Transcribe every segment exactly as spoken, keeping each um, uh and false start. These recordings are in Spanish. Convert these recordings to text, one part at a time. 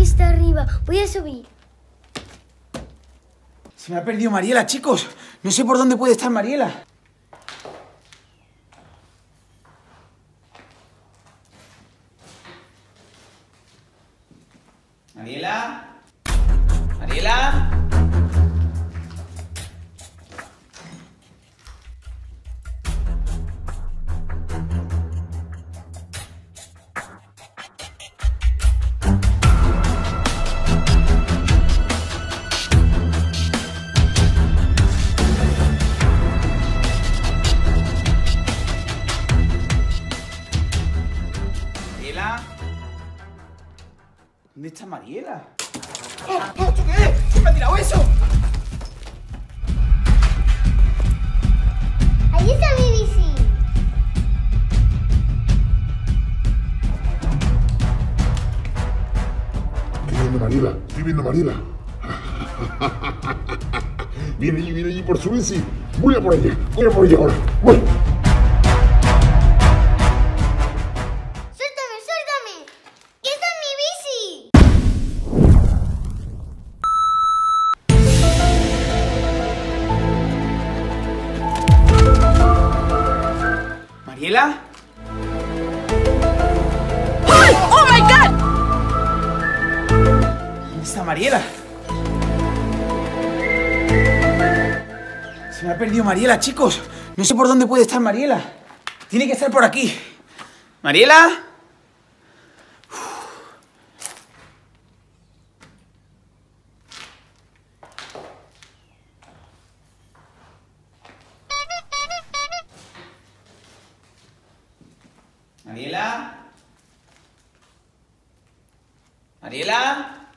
aquí está arriba. Voy a subir. Se me ha perdido Mariela, chicos. No sé por dónde puede estar Mariela. ¿Mariela? ¿Mariela? ¿Mariela? ¿Dónde está Mariela? ¿Esto qué es? ¿Quién me ha tirado eso? Ahí está mi bici. Estoy viendo a Mariela, estoy viendo a Mariela. Viene allí, viene allí por su bici. Voy a por ella, voy a por ella ahora. Voy. ¿Mariela? ¡Ay! ¡Oh, my God! ¿Dónde está Mariela? Se me ha perdido Mariela, chicos. No sé por dónde puede estar Mariela. Tiene que estar por aquí. ¿Mariela? ¿Mariela? ¿Mariela?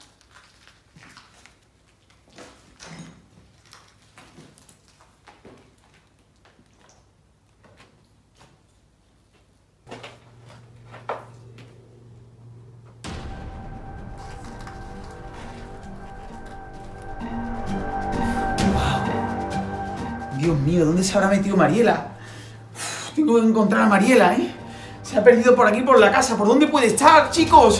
Wow. Dios mío, ¿dónde se habrá metido Mariela? Uf, tengo que encontrar a Mariela, ¿eh? Se ha perdido por aquí, por la casa. ¿Por dónde puede estar, chicos?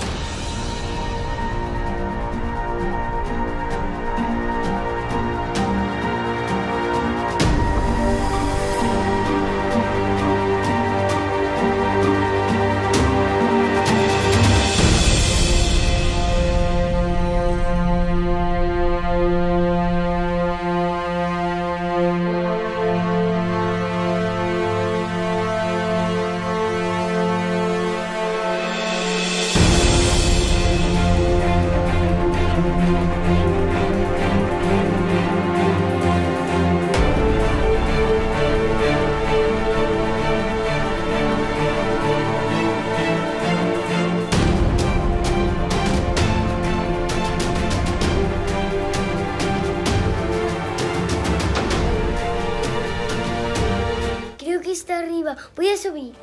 Está arriba, voy a subir.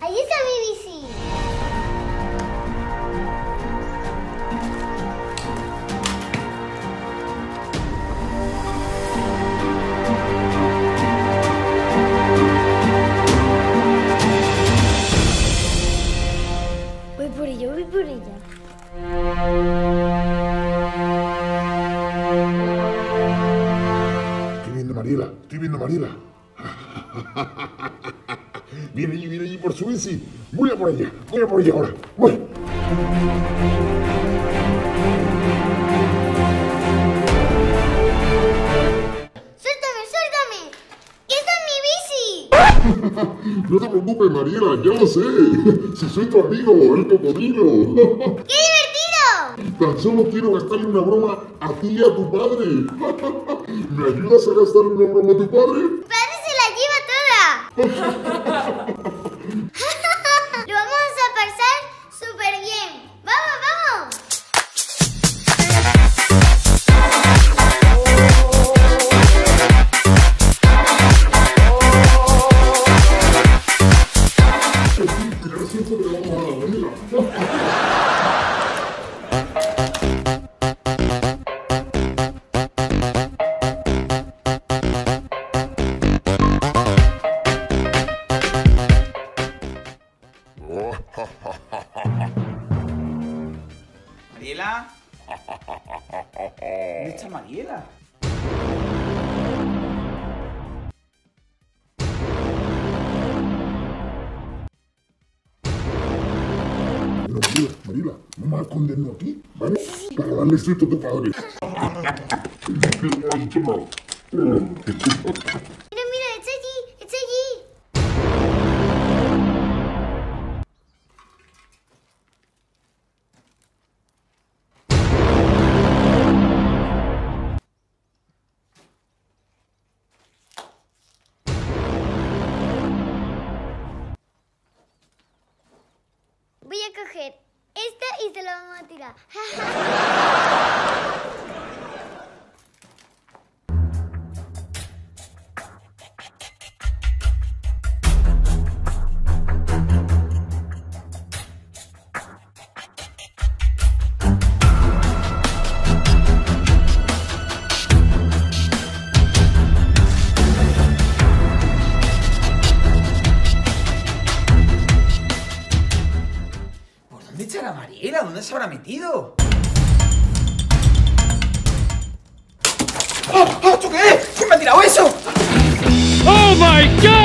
Ahí está mi bici. Estoy viendo a Mariela, estoy viendo a Mariela. Viene allí, viene allí por su bici. Voy a por ella, voy a por ella ahora. Voy. No te preocupes, Mariela, ya lo sé. Si soy tu amigo, el cocodrilo. ¡Qué divertido! Tan solo quiero gastarle una broma a ti y a tu padre. ¿Me ayudas a gastarle una broma a tu padre? Mi padre se la lleva toda. Lo vamos a pasar súper bien. ¡Vamos, vamos! Gracias por Marila, vamos a escondernos aquí, ¿vale? Para darle susto a tu padre. Mira, mira, está allí, está allí. Voy a coger esta y se la vamos a tirar. ¿Dónde estará Mariela? ¿Dónde se habrá metido? ¡Oh! ¡Oh! ¿Tú qué es? ¿Quién me ha tirado eso? ¡Oh, my God!